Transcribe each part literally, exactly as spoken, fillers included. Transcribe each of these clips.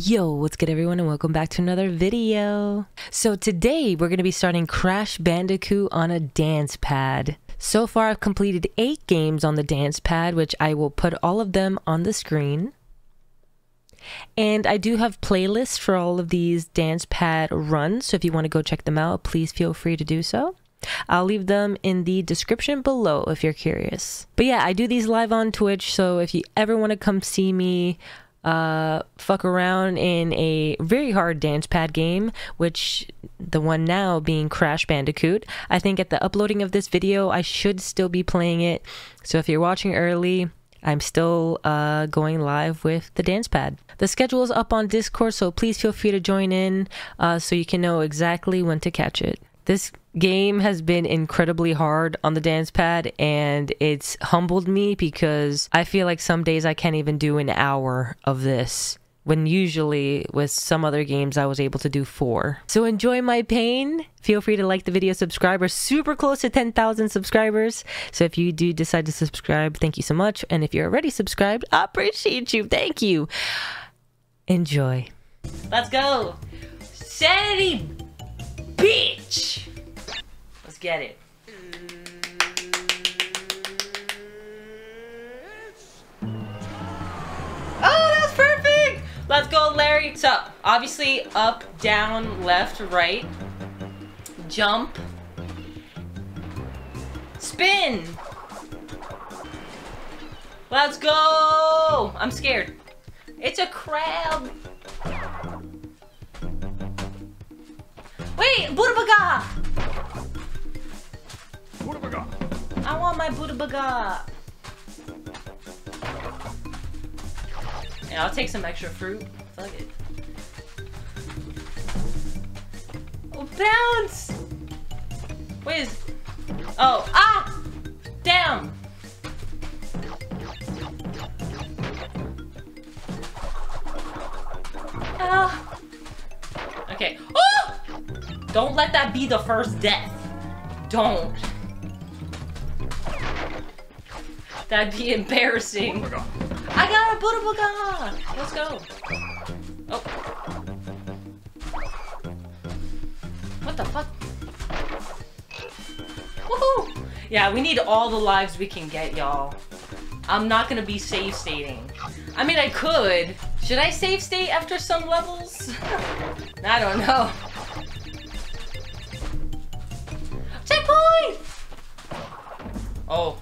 Yo, what's good everyone, and welcome back to another video. So today we're going to be starting Crash Bandicoot on a dance pad. So far I've completed eight games on the dance pad, which I will put all of them on the screen. And I do have playlists for all of these dance pad runs, so if you want to go check them out, please feel free to do so. I'll leave them in the description below if you're curious. But yeah, I do these live on Twitch, so if you ever want to come see me uh fuck around in a very hard dance pad game, which the one now being Crash Bandicoot, I think at the uploading of this video I should still be playing it, so if you're watching early, I'm still uh going live with the dance pad. The schedule is up on Discord, so please feel free to join in uh so you can know exactly when to catch it. This game has been incredibly hard on the dance pad, and it's humbled me because I feel like some days I can't even do an hour of this, when usually with some other games I was able to do four. So enjoy my pain. Feel free to like the video, subscribe. We're super close to ten thousand subscribers, so if you do decide to subscribe, thank you so much. And if you're already subscribed, I appreciate you. Thank you. Enjoy. Let's go. Sanity, bitch. Let's get it. Oh, that's perfect. Let's go, Larry. So obviously up, down, left, right, jump, spin. Let's go. I'm scared. It's a crab. Wait, Buddha Baga! Buddha Baga! I want my Buddha Baga! Yeah, I'll take some extra fruit. Fuck it. Oh, bounce! Wait, is... Oh, ah! Down! Ah! Okay. Oh! Don't let that be the first death. Don't. That'd be embarrassing. Buddha Baga. I got a Buddha Baga. Let's go. Oh. What the fuck? Woohoo! Yeah, we need all the lives we can get, y'all. I'm not gonna be save stating. I mean, I could. Should I save state after some levels? I don't know. Checkpoint! Oh.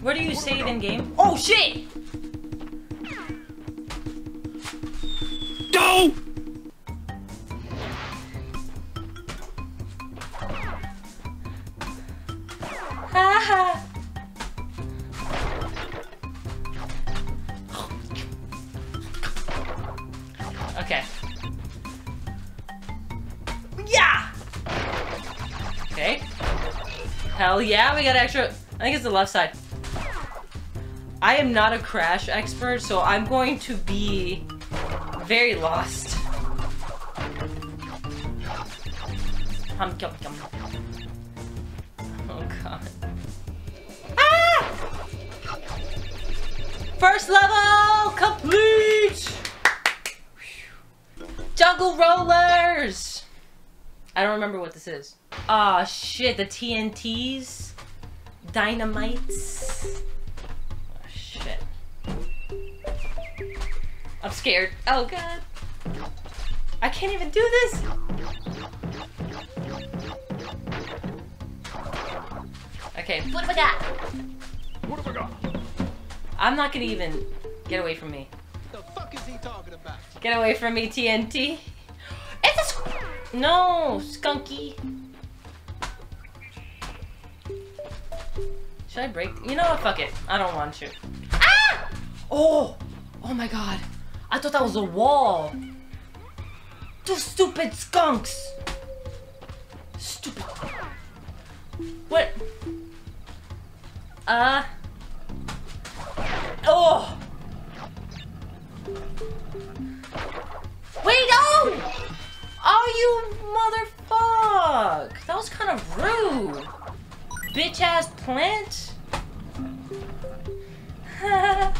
Where do you save in game? Oh shit! No! Haha! Okay. Okay. Hell yeah, we got extra. I think it's the left side. I am not a Crash expert, so I'm going to be very lost. Hum, hum, hum. Oh god. Ah! First level complete! Whew. Jungle rollers! I don't remember what this is. Ah, oh, shit, the T N Ts, dynamites. Oh, shit. I'm scared. Oh, God. I can't even do this. Okay, what have I got? What have I got? I'm not gonna even. Get away from me. The fuck is he talking about? Get away from me, T N T. It's a squ No, skunky. Should I break? You know what? Fuck it. I don't want to. Ah! Oh! Oh my god. I thought that was a wall. Two stupid skunks. Stupid. What? Uh. Oh! Wait, no! Oh, you motherfuck! That was kind of rude. Bitch ass plant? Anna!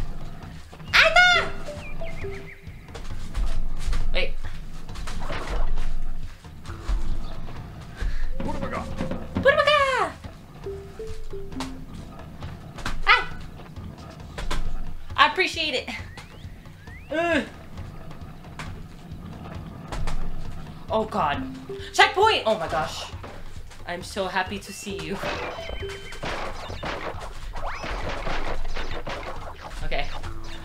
Uh. Oh god. Checkpoint! Oh my gosh. I'm so happy to see you. Okay.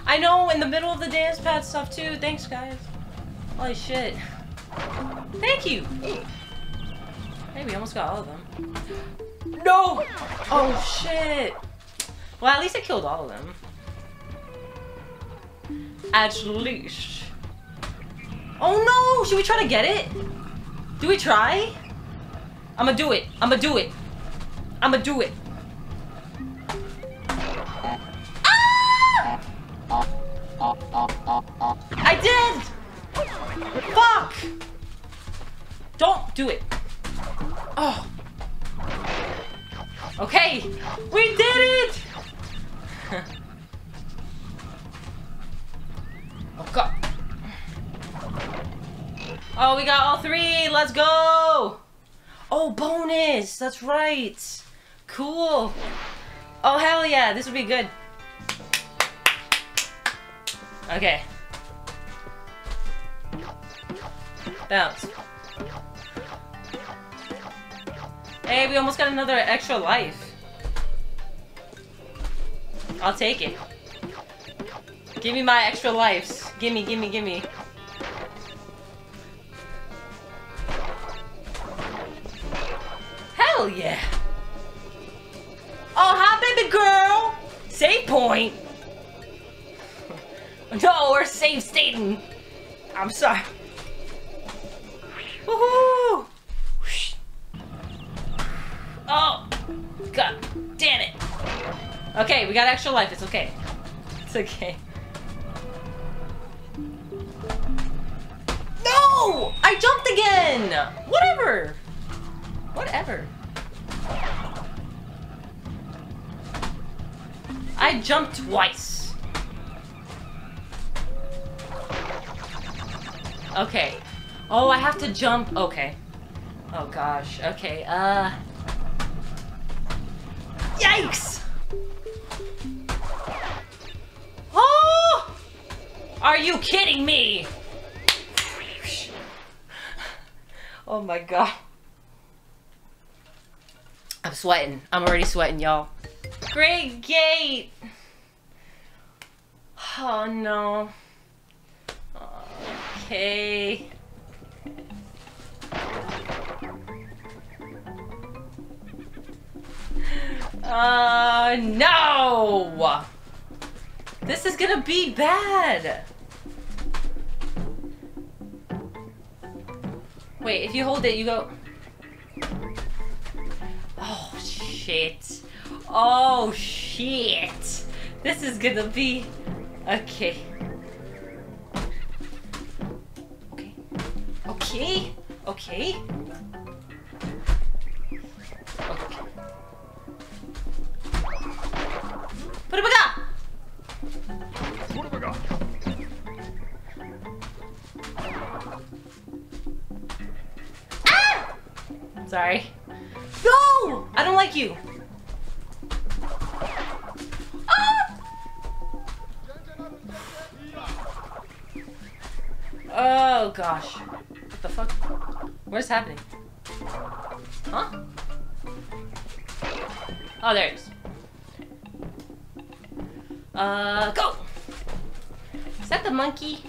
I know, in the middle of the dance pad stuff too. Thanks, guys. Holy shit. Thank you! Hey, we almost got all of them. No! Oh shit! Well, at least I killed all of them. At least. Oh no! Should we try to get it? Do we try? I'ma do it. I'ma do it. I'ma do it. Ah! I did! Fuck! Don't do it. Oh. Okay. We did it! Oh god. Oh, we got all three. Let's go. Oh, bonus. That's right. Cool. Oh, hell yeah. This would be good. Okay. Bounce. Hey, we almost got another extra life. I'll take it. Give me my extra lives. Gimme, gimme, gimme. Hell yeah! Oh, hi, baby girl! Save point! No, we're save stating. I'm sorry. Woohoo! Oh! God damn it! Okay, we got extra life. It's okay. It's okay. No! I jumped again! Whatever! Whatever. I jumped twice. Okay. Oh, I have to jump. Okay. Oh gosh. Okay, uh... yikes! Oh! Are you kidding me? Oh my god. I'm sweating. I'm already sweating, y'all. Great gate! Oh no. Okay. Uh, no! This is gonna be bad! Wait, if you hold it, you go... Oh, shit. Oh, shit. This is gonna be... Okay. Okay. Okay. Okay. Okay. What do we got? What do we got? Ah! Sorry. No! I don't like you. Ah! Oh gosh. What the fuck? What is happening? Huh? Oh, there it is. Uh, go! Is that the monkey?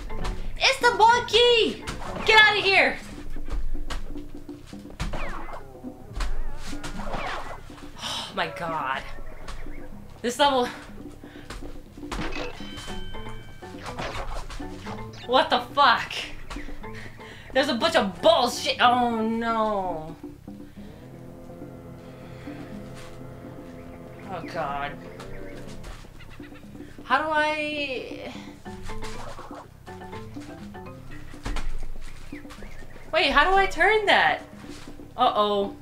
It's the monkey! Get out of here! Oh my god. This level... What the fuck? There's a bunch of bullshit. Oh no. Oh god. How do I... Wait, how do I turn that? Uh-oh.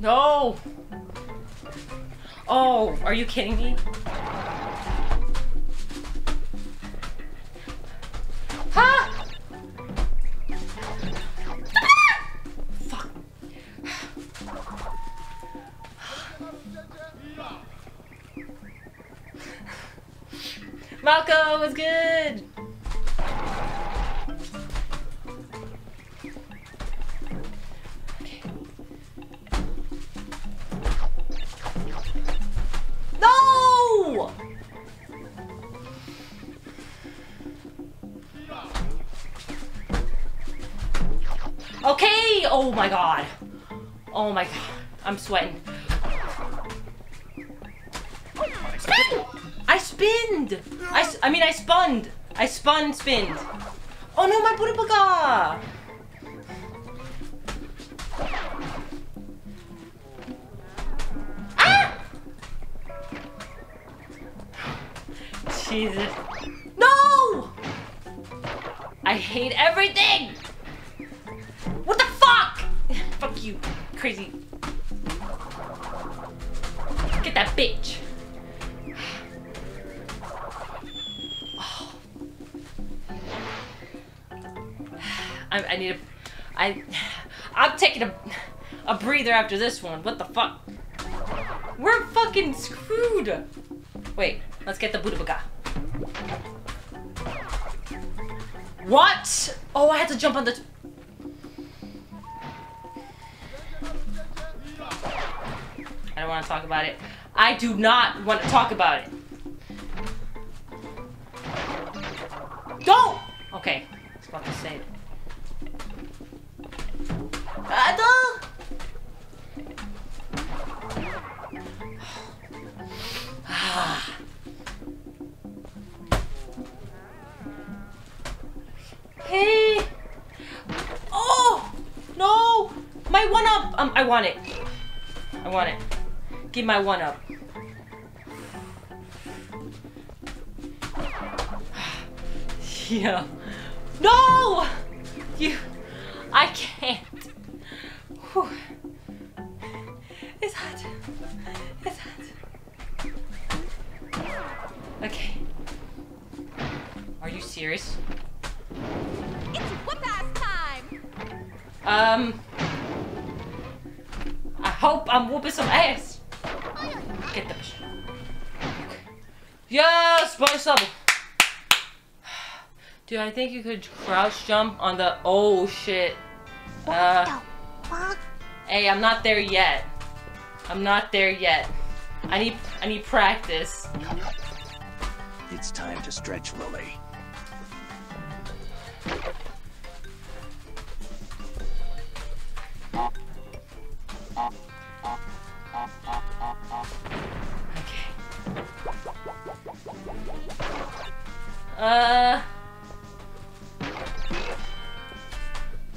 No! Oh, are you kidding me? Huh? Ah! Fuck. Malcolm! Yo, what's good? Okay. No! Okay! Oh my god. Oh my god. I'm sweating. Spin! I spinned! I, s I mean, I spunned. I spun, spinned. Oh no, my Buribaga! Ah! Jesus. No! I hate everything! What the fuck? Fuck you, crazy. Get that bitch. I, I need a... I... I'm taking a... a breather after this one. What the fuck? We're fucking screwed! Wait. Let's get the Budabaga. What? Oh, I had to jump on the... I don't want to talk about it. I do not want to talk about it. Don't! Okay. I was about to say it. I ah. Hey! Oh! No! My one up! Um, I want it. I want it. Give my one up. Yeah. No! You... I can't. Whew. It's hot. It's hot. Okay. Are you serious? It's whoop-ass time! Um... I hope I'm whooping some ass! Get the bitch. Yes! Bonus level! Dude, I think you could crouch jump on the... Oh, shit. Uh... Hey, I'm not there yet. I'm not there yet. I need I need practice. It's time to stretch, Lily. Okay. Uh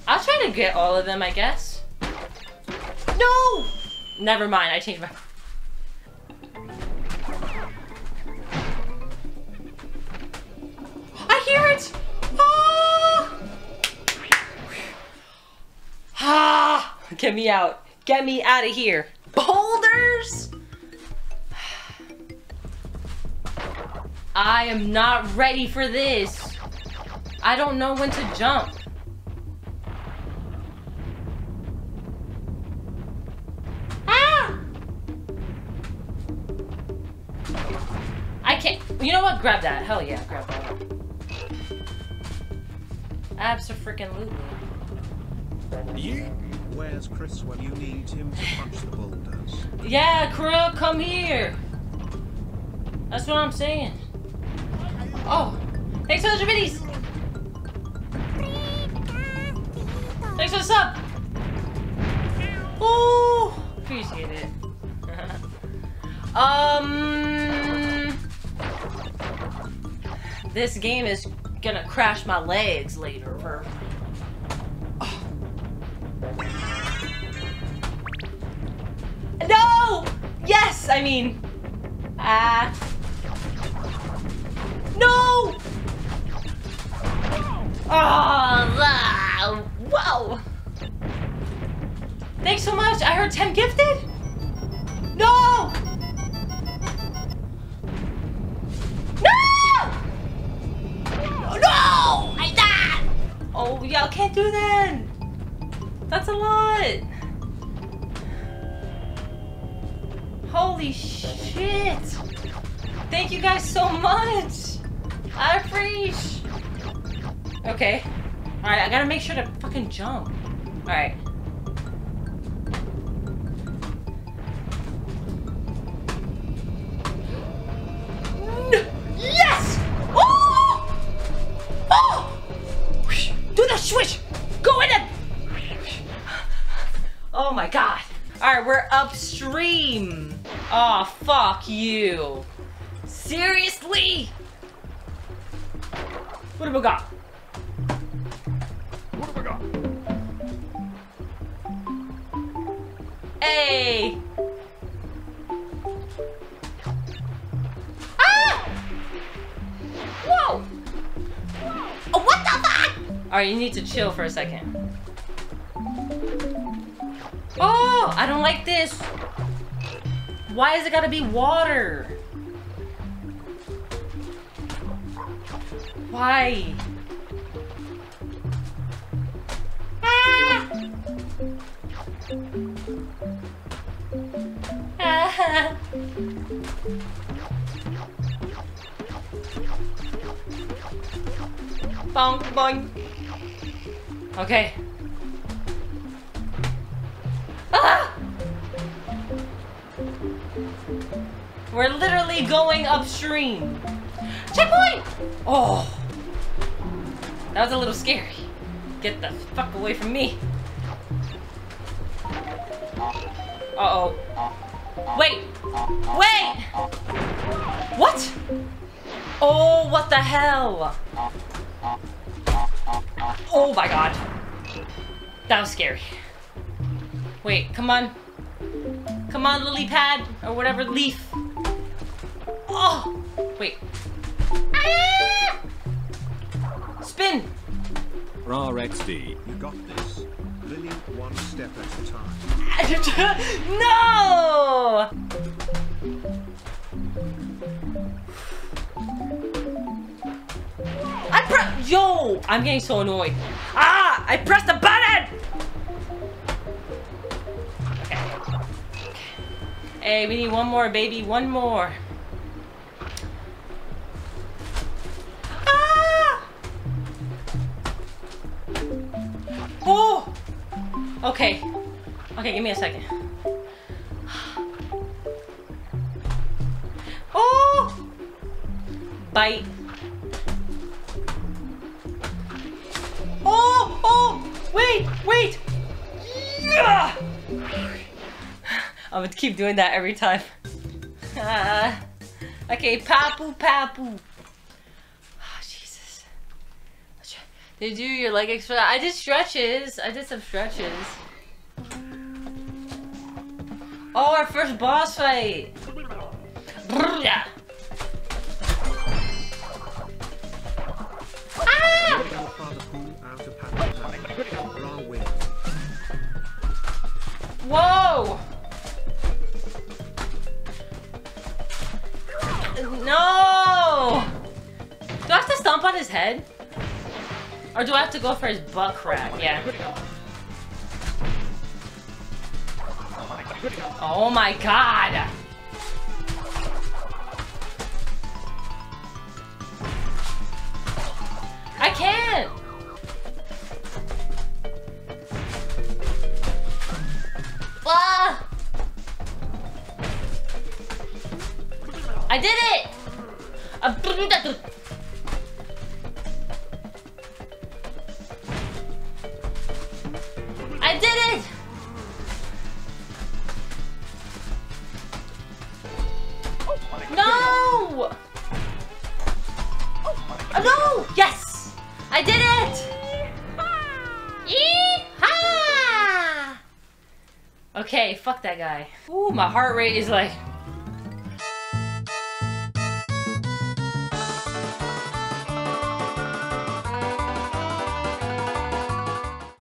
I'll try to get all of them, I guess. No! Never mind, I changed my... I hear it! Ah! Ah! Get me out. Get me out of here. Boulders! I am not ready for this. I don't know when to jump. You know what? Grab that. Hell yeah, grab that. Abso-freaking-lutely. Yeah. Where's Chris when you need him to punch the boulders? Yeah, Krill, come here. That's what I'm saying. Oh, thanks for the bitties. Thanks for the sub. Oh, appreciate it. um. This game is gonna crash my legs later. Oh. No! Yes! I mean... Ah... Uh, no! Oh! Ah, whoa! Thanks so much! I heard ten gifted? No! No! I died! Oh, y'all can't do that! That's a lot! Holy shit! Thank you guys so much! I freeze! Okay. Alright, I gotta make sure to fucking jump. Alright. No! Yes! Oh! Oh! Do the switch! Go in it! Oh my god. Alright, we're upstream. Aw, oh, fuck you. Seriously? What have we got? What have we got? Hey! Ah! Whoa! Oh, what the fuck? Alright, you need to chill for a second. Oh! I don't like this! Why is it gotta be water? Why? Ah! Ah. Bonk, bonk. Okay. Ah! We're literally going upstream. Checkpoint! Oh. That was a little scary. Get the fuck away from me. Uh-oh. Wait! Wait! What? Oh, what the hell? Oh my god. That was scary. Wait, come on. Come on, lily pad, or whatever, leaf. Oh! Wait. Ah! Spin! Rar X D. You got this. Lily, one step at a time. No! I pre- Yo! I'm getting so annoyed. Ah! I pressed the button! Okay. Hey, we need one more, baby. One more. Oh! Okay. Okay, give me a second. Oh! Bite. Oh! Oh! Wait! Wait! Yeah! I'm gonna keep doing that every time. Uh, okay, Papu Papu. Did you do your leg exercise? I did stretches. I did some stretches. Oh, our first boss fight. Whoa! No! Do I have to stomp on his head? Or do I have to go for his butt crack? Yeah. Oh my god! I can't! Ah! I did it! Uh, I did it! No! Oh, no! Yes! I did it! Yeehaw! Okay, fuck that guy. Ooh, my heart rate is like...